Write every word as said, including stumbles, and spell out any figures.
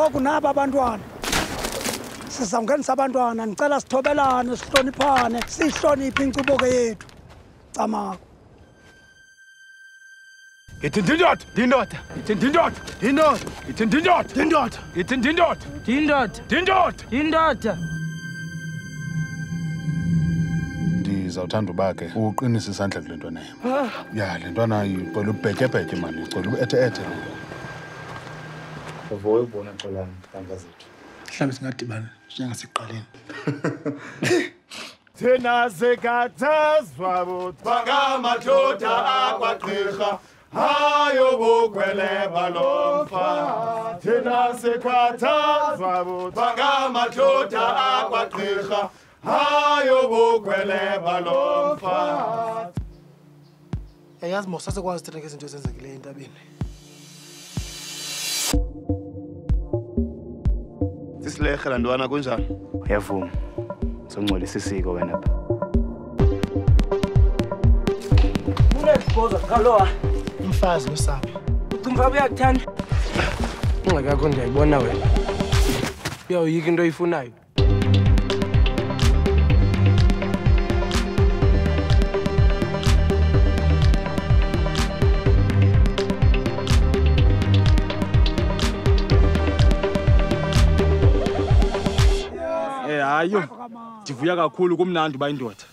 ngoku naba abantwana sizawungenisa abantwana ngicela sithobelane sihloniphane sihloniphe inkcubeko yethu camako Itindindot dindot itindindot dindot itindindot dindot itindindot dindot dindot dindot Ndizawuthanda ubake uqinise isandla kule ntwana yami ya le ntwana iqola ubhekebheke manje iqola uethe ethe Uvoye ubona xolani ntanga zethu mhlawumbe singadibana njengasiqaleni Thina sekathazwa butwanga madoda akwaqhirha hayo bokweleba lomfa Thina sekathazwa butwanga madoda akwaqhirha hayo bokweleba lomfa Eyazi mosase kwazithenga izinto ezenzekileyo entabeni Sisilehela ndwana kunjani Uyavuma Songcolisa isiko wena lapha Unesboza qaloa imfazi usaphi Uthumba uyathanda Ungakho ndiyayibona wena Uyayoyika into oyifunayo Ayo, ndivuya kakhulu kumnandi bayindoda.